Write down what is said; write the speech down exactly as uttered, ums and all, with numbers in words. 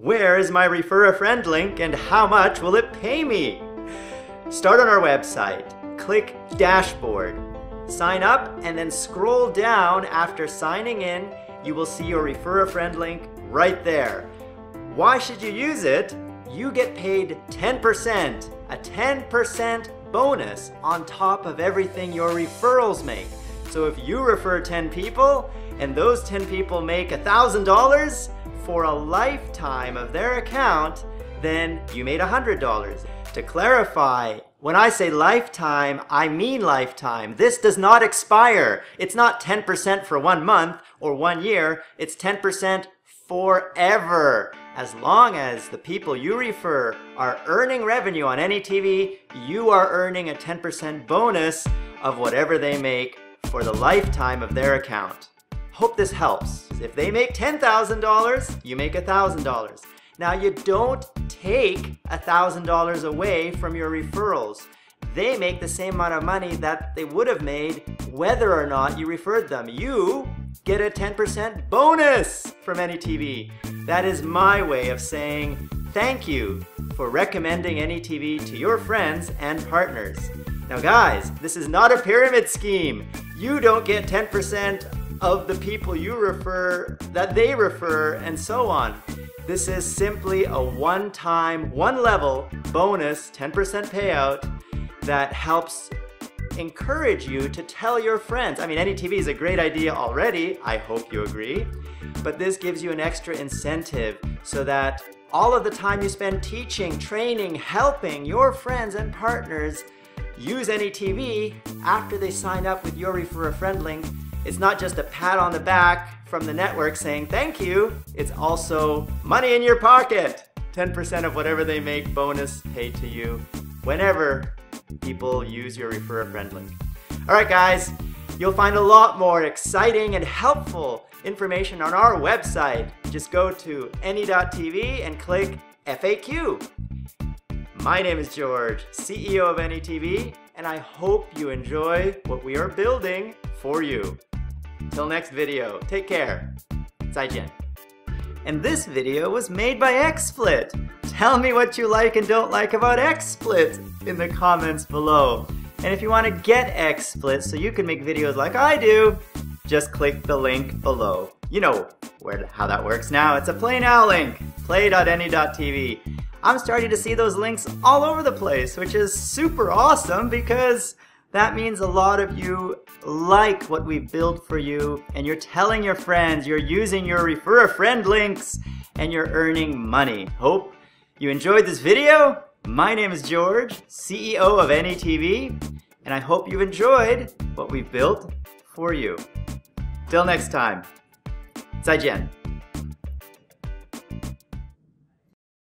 Where is my refer a friend link and how much will it pay me? Start on our website, click dashboard, sign up, and then scroll down. After signing in, you will see your refer a friend link right there. Why should you use it? You get paid ten percent, a ten percent bonus on top of everything your referrals make. So if you refer ten people and those ten people make one thousand dollars for a lifetime of their account, then you made one hundred dollars. To clarify, when I say lifetime, I mean lifetime. This does not expire. It's not ten percent for one month or one year. It's ten percent forever. As long as the people you refer are earning revenue on any T V, you are earning a ten percent bonus of whatever they make for the lifetime of their account. Hope this helps. If they make ten thousand dollars, you make one thousand dollars. Now, you don't take one thousand dollars away from your referrals. They make the same amount of money that they would have made whether or not you referred them. You get a ten percent bonus from any T V. That is my way of saying thank you for recommending any T V to your friends and partners. Now guys, this is not a pyramid scheme. You don't get ten percent of the people you refer, that they refer, and so on. This is simply a one-time, one-level bonus ten percent payout that helps encourage you to tell your friends. I mean, any T V is a great idea already, I hope you agree, but this gives you an extra incentive so that all of the time you spend teaching, training, helping your friends and partners use any T V after they sign up with your Refer a Friend link. It's not just a pat on the back from the network saying thank you, it's also money in your pocket. ten percent of whatever they make bonus paid to you whenever people use your Refer a Friend link. Alright guys, you'll find a lot more exciting and helpful information on our website. Just go to any dot T V and click F A Q. My name is George, C E O of any T V, and I hope you enjoy what we are building for you. Till next video, take care. Zaijian. And this video was made by XSplit. Tell me what you like and don't like about XSplit in the comments below. And if you want to get XSplit so you can make videos like I do, just click the link below. You know where how that works now. It's a Play Now link, play dot any dot T V. I'm starting to see those links all over the place, which is super awesome because that means a lot of you like what we built for you, and you're telling your friends, you're using your Refer a Friend links, and you're earning money. Hope you enjoyed this video. My name is George, C E O of any T V, and I hope you enjoyed what we built for you. Till next time, zaijian.